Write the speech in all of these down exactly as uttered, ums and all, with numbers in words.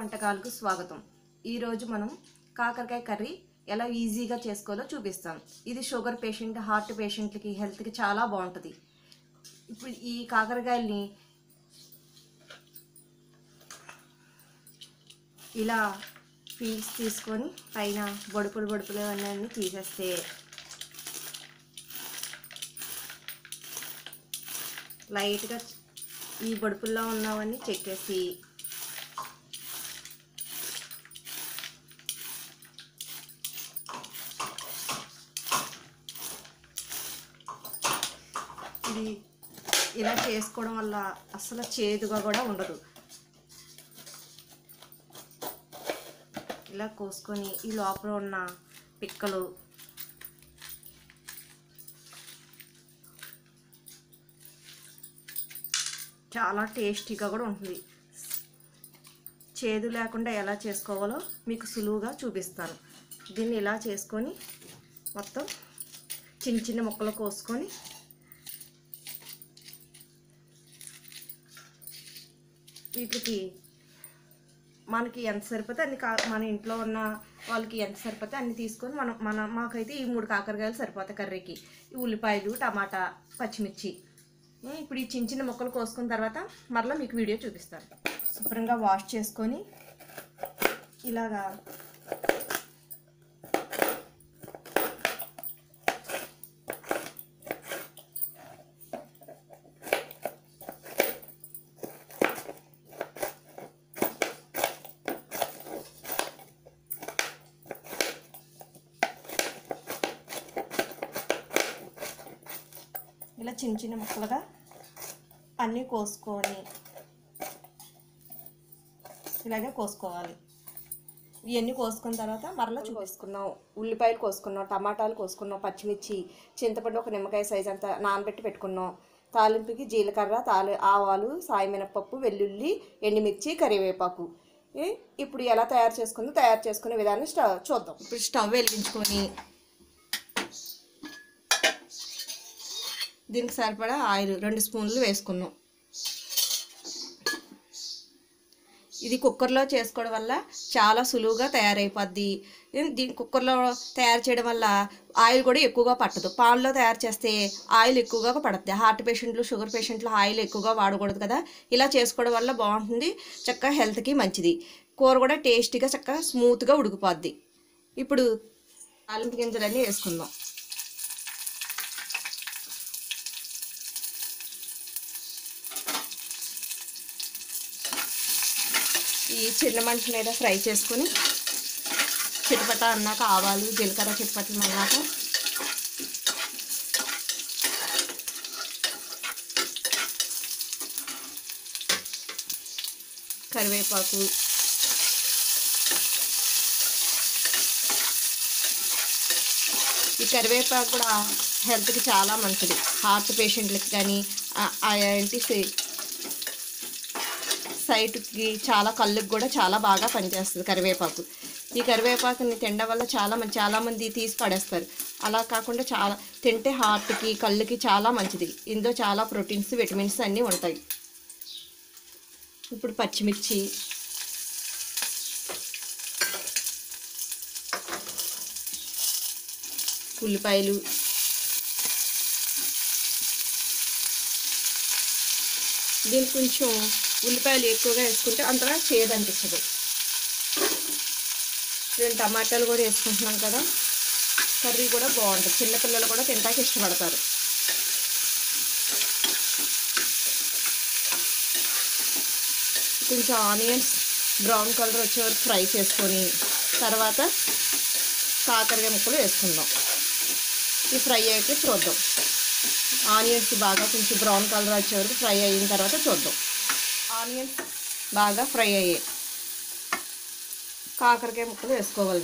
వంటకాలకు స్వాగతం. ఈరోజు మనం కాకరకాయ కర్రీ ఎలా ఈజీగా చేసుకోవాలో చూపిస్తాం. ఇది షుగర్ పేషెంట్, హార్ట్ పేషెంట్లకి, హెల్త్కి చాలా బాగుంటుంది. ఇప్పుడు ఈ కాకరకాయల్ని ఇలా పీల్స్ తీసుకొని పైన బొడుపులు బొడుపులు అన్నీ తీసేస్తే లైట్గా ఈ బొడుపుల్లో ఉన్నవన్నీ చెక్కేసి ఇది ఇలా చేసుకోవడం వల్ల అసలు చేదుగా కూడా ఉండదు. ఇలా కోసుకొని ఈ లోపల ఉన్న పిక్కలు చాలా టేస్టీగా కూడా ఉంటుంది. చేదు లేకుండా ఎలా చేసుకోవాలో మీకు సులువుగా చూపిస్తాను. దీన్ని ఇలా చేసుకొని మొత్తం చిన్న చిన్న ముక్కలు కోసుకొని వీటికి మనకి ఎంత సరిపోతే అన్ని కా మన ఇంట్లో ఉన్న వాళ్ళకి ఎంత సరిపోతే అన్ని తీసుకొని మనం మన మాకైతే ఈ మూడు కాకరకాయలు సరిపోతాయి కర్రీకి. ఈ ఉల్లిపాయలు, టమాటా, పచ్చిమిర్చి. ఇప్పుడు ఈ చిన్న చిన్న ముక్కలు కోసుకున్న తర్వాత మరలా మీకు వీడియో చూపిస్తాను. శుభ్రంగా వాష్ చేసుకొని ఇలాగా ఇలా చిన్న చిన్న ముక్కలుగా అన్నీ కోసుకొని ఇలాగే కోసుకోవాలి. ఇవన్నీ కోసుకున్న తర్వాత మరలా చూపిస్తున్నాం. ఉల్లిపాయలు కోసుకున్నాం, టమాటాలు కోసుకున్నాం, పచ్చిమిర్చి, చింతపండు ఒక నిమ్మకాయ సైజ్ అంతా నానబెట్టి పెట్టుకున్నాం. తాలింపుకి జీలకర్ర, తాలి ఆవాలు, సాయిమినపప్పు, వెల్లుల్లి, ఎండుమిర్చి, కరివేపాకు. ఇప్పుడు ఎలా తయారు చేసుకుందో తయారు చేసుకునే విధానం స్టవ్ చూద్దాం. ఇప్పుడు స్టవ్ వెలిగించుకొని దీనికి సరిపడా ఆయిల్ రెండు స్పూన్లు వేసుకున్నాం. ఇది కుక్కర్లో చేసుకోవడం వల్ల చాలా సులువుగా తయారైపోద్ది. దీని కుక్కర్లో తయారు చేయడం వల్ల ఆయిల్ కూడా ఎక్కువగా పట్టదు. పాన్లో తయారు చేస్తే ఆయిల్ ఎక్కువగా పడుతుంది. హార్ట్ పేషెంట్లు, షుగర్ పేషెంట్లు ఆయిల్ ఎక్కువగా వాడకూడదు కదా. ఇలా చేసుకోవడం వల్ల బాగుంటుంది, చక్కగా హెల్త్కి మంచిది. కూర కూడా టేస్టీగా చక్కగా స్మూత్గా ఉడికిపోద్ది. ఇప్పుడు తాలింపు గింజలన్నీ వేసుకుందాం. ఈ చిన్న మంట మీద ఫ్రై చేసుకుని చిటపట అన్నాక ఆవాలు, జీలకర్ర చిటపటలు అన్నాక కరివేపాకు, ఈ కరివేపాకు కూడా హెల్త్కి చాలా మంచిది. హార్ట్ పేషెంట్లకి కానీ ఏంటి సైట్కి చాలా, కళ్ళుకి కూడా చాలా బాగా పనిచేస్తుంది కరివేపాకు. ఈ కరివేపాకుని తినడం వల్ల చాలా మంది చాలామంది తీసి పడేస్తారు. అలా కాకుండా చాలా తింటే హార్ట్కి, కళ్ళుకి చాలా మంచిది. ఇందులో చాలా ప్రోటీన్స్, విటమిన్స్ అన్నీ ఉంటాయి. ఇప్పుడు పచ్చిమిర్చి, ఉల్లిపాయలు, దీనికి కొంచెం ఉల్లిపాయలు ఎక్కువగా వేసుకుంటే అంతగా చేదు అనిపించదు. రెండు టమాటాలు కూడా వేసుకుంటున్నాం కదా, కర్రీ కూడా బాగుంటుంది. చిన్నపిల్లలు కూడా తినడానికి ఇష్టపడతారు. కొంచెం ఆనియన్స్ బ్రౌన్ కలర్ వచ్చే వరకు ఫ్రై చేసుకొని తర్వాత కాకరకాయ ముక్కలు వేసుకుందాం. ఈ ఫ్రై అయితే చూద్దాం. ఆనియన్స్ బాగా కొంచెం బ్రౌన్ కలర్ వచ్చే వరకు ఫ్రై అయిన తర్వాత చూద్దాం. ఆనియన్స్ బాగా ఫ్రై అయ్యాయి. కాకరకాయ ముక్కలు వేసుకోవాలి.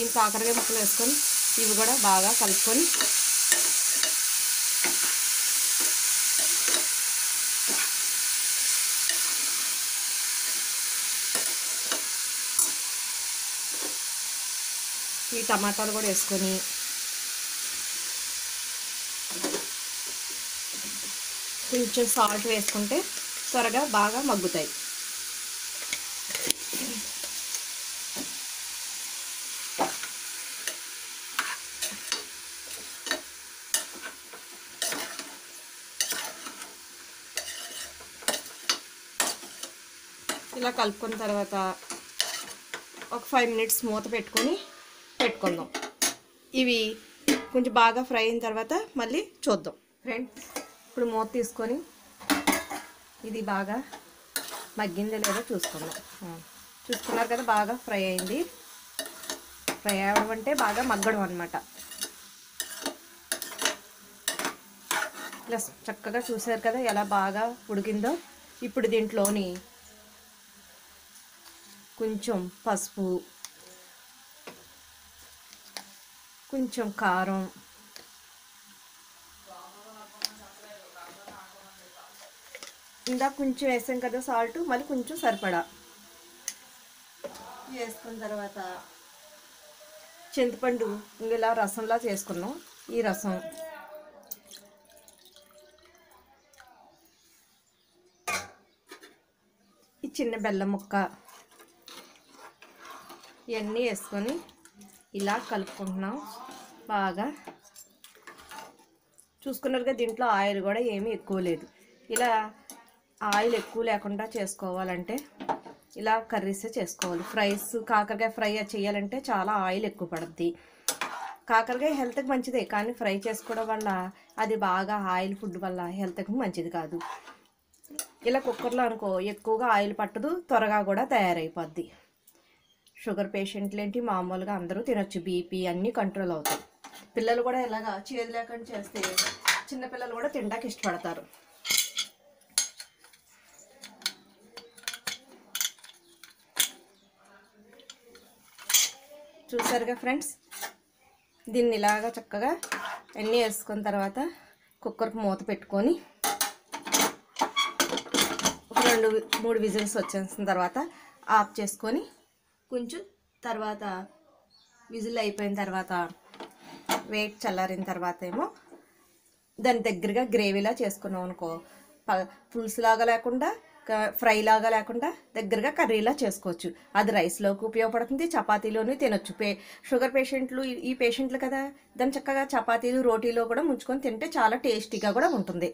ఈ కాకరకాయ ముక్కలు వేసుకొని ఇవి కూడా బాగా కలుపుకొని ఈ టమాటాలు కూడా వేసుకొని కొంచెం సాల్ట్ వేసుకుంటే త్వరగా బాగా మగ్గుతాయి. ఇలా కలుపుకున్న తర్వాత ఒక ఫైవ్ మినిట్స్ మూత పెట్టుకొని పెట్టుకుందాం. ఇవి కొంచెం బాగా ఫ్రై అయిన తర్వాత మళ్ళీ చూద్దాం. ఫ్రెండ్స్, ఇప్పుడు మూత తీసుకొని ఇది బాగా మగ్గిందో లేదో చూసుకుందాం. చూసుకున్నారు కదా, బాగా ఫ్రై అయింది. ఫ్రై అవ్వడం అంటే బాగా మగ్గడం అన్నమాట. ఇలా చక్కగా చూసారు కదా ఎలా బాగా ఉడికిందో. ఇప్పుడు దీంట్లోని కొంచెం పసుపు, కొంచెం కారం, ఇందా కొంచెం వేసాం కదా సాల్ట్, మళ్ళీ కొంచెం సరిపడా వేసుకున్న తర్వాత చింతపండు ఇలా రసంలా చేసుకున్నాం. ఈ రసం ఈ చిన్న బెల్లం ముక్క ఇవన్నీ వేసుకొని ఇలా కలుపుకుంటున్నాం బాగా. చూసుకున్నారుగా దీంట్లో ఆయిల్ కూడా ఏమీ ఎక్కువ లేదు. ఇలా ఆయిల్ ఎక్కువ లేకుండా చేసుకోవాలంటే ఇలా కర్రీసే చేసుకోవాలి. ఫ్రైస్, కాకరకాయ ఫ్రై చేయాలంటే చాలా ఆయిల్ ఎక్కువ పడుద్ది. కాకరకాయ హెల్త్కి మంచిదే, కానీ ఫ్రై చేసుకోవడం వల్ల అది బాగా ఆయిల్ ఫుడ్ వల్ల హెల్త్కి మంచిది కాదు. ఇలా కుక్కర్లో అనుకో ఎక్కువగా ఆయిల్ పట్టదు, త్వరగా కూడా తయారైపోద్ది. షుగర్ పేషెంట్లు ఏంటి మామూలుగా అందరూ తినొచ్చు, బీపీ అన్నీ కంట్రోల్ అవుతాయి. పిల్లలు కూడా ఇలాగా చేదు లేకుండా చేస్తే చిన్నపిల్లలు కూడా తినడానికి ఇష్టపడతారు. చూసారుగా ఫ్రెండ్స్, దీన్ని ఇలాగా చక్కగా అన్నీ వేసుకున్న తర్వాత కుక్కర్కి మూత పెట్టుకొని ఒక రెండు మూడు విజిల్స్ వచ్చేసిన తర్వాత ఆఫ్ చేసుకొని కొంచెం తర్వాత విజిల్ అయిపోయిన తర్వాత వేడి చల్లారిన తర్వాత ఏమో దాని దగ్గరగా గ్రేవీలా చేసుకున్నాం అనుకో. పులుసు లాగా లేకుండా, ఫ్రై లాగా లేకుండా దగ్గరగా కర్రీలా చేసుకోవచ్చు. అది రైస్లోకి ఉపయోగపడుతుంది, చపాతీలోనూ తినొచ్చు. పే షుగర్ పేషెంట్లు ఈ పేషెంట్లు కదా, దాన్ని చక్కగా చపాతీలు, రోటీలో కూడా ముంచుకొని తింటే చాలా టేస్టీగా కూడా ఉంటుంది.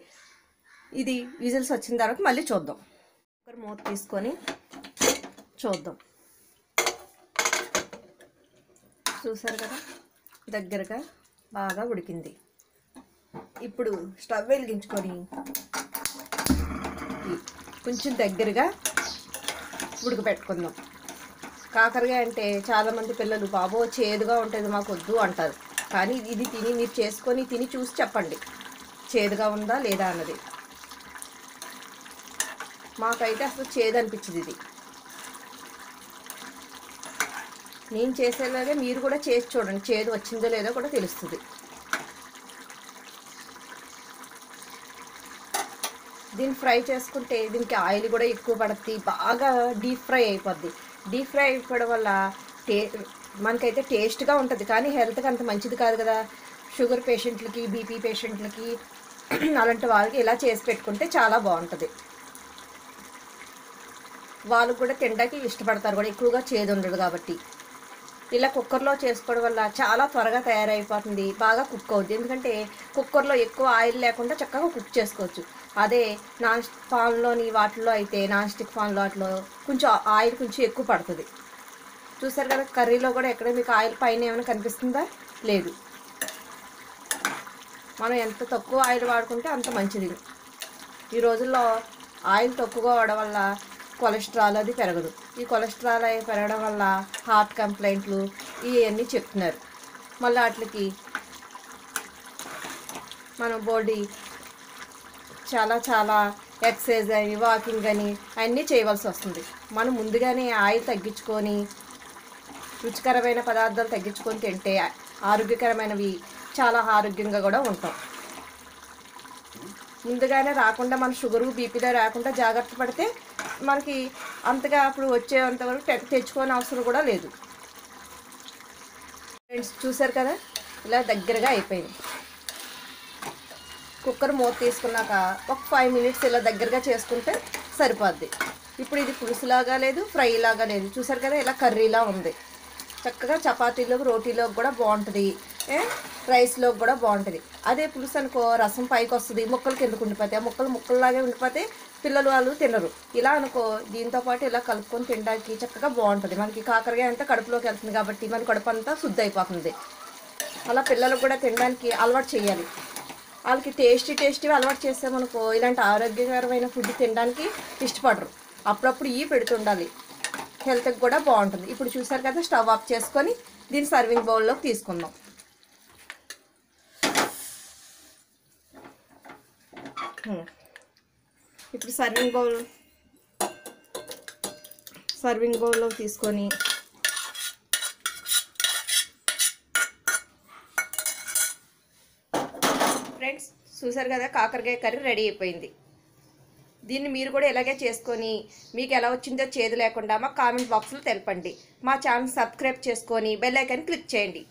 ఇది విజిల్స్ వచ్చిన తర్వాత మళ్ళీ చూద్దాం. ఒక మూత తీసుకొని చూద్దాం. చూసారు కదా దగ్గరగా బాగా ఉడికింది. ఇప్పుడు స్టవ్ వెలిగించుకొని కొంచెం దగ్గరగా ఉడకబెట్టుకుందాం. కాకరకాయ అంటే చాలామంది పిల్లలు బాబో చేదుగా ఉంటుంది మాకు వద్దు అంటారు, కానీ ఇది తిని మీరు చేసుకొని తిని చూసి చెప్పండి చేదుగా ఉందా లేదా అన్నది. మాకైతే అసలు చేదు అనిపించింది. ఇది నేను చేసేలాగే మీరు కూడా చేసి చూడండి, చేదు వచ్చిందో లేదో కూడా తెలుస్తుంది. దీన్ని ఫ్రై చేసుకుంటే దీనికి ఆయిల్ కూడా ఎక్కువ పడుతుంది, బాగా డీప్ ఫ్రై అయిపోద్ది. డీప్ ఫ్రై అయిపోవడం వల్ల టే మనకైతే టేస్ట్గా ఉంటుంది, కానీ హెల్త్కి అంత మంచిది కాదు కదా. షుగర్ పేషెంట్లకి, బీపీ పేషెంట్లకి అలాంటి వాళ్ళకి ఇలా చేసి పెట్టుకుంటే చాలా బాగుంటుంది. వాళ్ళు కూడా తినడానికి ఇష్టపడతారు కూడా, ఎక్కువగా చేదు ఉండదు కాబట్టి. ఇలా కుక్కర్లో చేసుకోవడం వల్ల చాలా త్వరగా తయారైపోతుంది, బాగా కుక్ అవుతుంది. ఎందుకంటే కుక్కర్లో ఎక్కువ ఆయిల్ లేకుండా చక్కగా కుక్ చేసుకోవచ్చు. అదే నాన్ స్టిక్ పాన్లోని వాటిలో అయితే, నాన్ స్టిక్ పాన్లో వాటిలో కొంచెం ఆయిల్ కొంచెం ఎక్కువ పడుతుంది. చూసారు కదా కర్రీలో కూడా ఎక్కడ మీకు ఆయిల్ పైన ఏమైనా కనిపిస్తుందా? లేదు. మనం ఎంత తక్కువ ఆయిల్ వాడుకుంటే అంత మంచిది. ఈ రోజుల్లో ఆయిల్ తక్కువగా వాడడం వల్ల కొలెస్ట్రాల్ అది పెరగదు. ఈ కొలెస్ట్రాల్ అవి పెరగడం వల్ల హార్ట్ కంప్లైంట్లు ఇవన్నీ చెప్తున్నారు. మళ్ళీ వాటికి మన బాడీ చాలా చాలా ఎక్సర్సైజ్ అని, వాకింగ్ అని అన్నీ చేయవలసి వస్తుంది. మనం ముందుగానే ఆయిల్ తగ్గించుకొని రుచికరమైన పదార్థాలు తగ్గించుకొని తింటే ఆరోగ్యకరమైనవి చాలా ఆరోగ్యంగా కూడా ఉంటాం. ముందుగానే రాకుండా మన షుగరు, బీపీలో రాకుండా జాగ్రత్త పడితే మనకి అంతగా అప్పుడు వచ్చేంతవరకు తెచ్చుకోని అవసరం కూడా లేదు. ఫ్రెండ్స్ చూసారు కదా ఇలా దగ్గరగా అయిపోయింది. కుక్కర్ మూత తీసుకున్నాక ఒక ఫైవ్ మినిట్స్ ఇలా దగ్గరగా చేసుకుంటే సరిపోద్ది. ఇప్పుడు ఇది పులుసులాగా లేదు, ఫ్రై లాగా లేదు, చూసారు కదా ఇలా కర్రీలా ఉంది. చక్కగా చపాతీలోకి రోటీలోకి కూడా బాగుంటుంది, రైస్లోకి కూడా బాగుంటుంది. అదే పులుసు అనుకో రసం పైకి వస్తుంది, ముక్కలు కిందకు ఉండిపోతాయి, ఆ ముక్కలు ముక్కల్లాగే ఉండిపోతే పిల్లలు వాళ్ళు తినరు. ఇలా అనుకో దీంతోపాటు ఇలా కలుపుకొని తినడానికి చక్కగా బాగుంటుంది. మనకి కాకరకాయ అంతా కడుపులోకి వెళ్తుంది కాబట్టి మన కడుపు అంతా శుద్ధి అయిపోతుంది. అలా పిల్లలు కూడా తినడానికి అలవాటు చేయాలి. వాళ్ళకి టేస్టీ టేస్టీ అలవాటు చేసామనుకో ఇలాంటి ఆరోగ్యకరమైన ఫుడ్ తినడానికి ఇష్టపడరు. అప్పుడప్పుడు ఇవి పెడుతుండాలి, హెల్త్కి కూడా బాగుంటుంది. ఇప్పుడు చూసారు కదా, స్టవ్ ఆఫ్ చేసుకొని దీన్ని సర్వింగ్ బౌల్లోకి తీసుకుందాం. ఇప్పుడు సర్వింగ్ బౌల్ సర్వింగ్ బౌల్లో తీసుకొని ఫ్రెండ్స్ చూసారు కదా కాకరకాయ కర్రీ రెడీ అయిపోయింది. దీన్ని మీరు కూడా ఇలాగే చేసుకొని మీకు ఎలా వచ్చిందో చేదు లేకుండా మా కామెంట్ బాక్స్లో తెలపండి. మా ఛానల్ సబ్స్క్రైబ్ చేసుకొని బెల్ ఐకాన్ క్లిక్ చేయండి.